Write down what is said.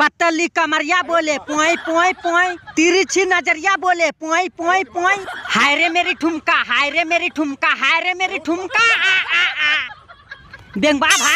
पतली कमरिया बोले पोई पोई पोई, तिरछी नजरिया बोले पोई पोई पोई, हाय रे मेरी ठुमका, हाय रे मेरी ठुमका, हाय रे मेरी ठुमका, आ आ आ बेंगबा भाई।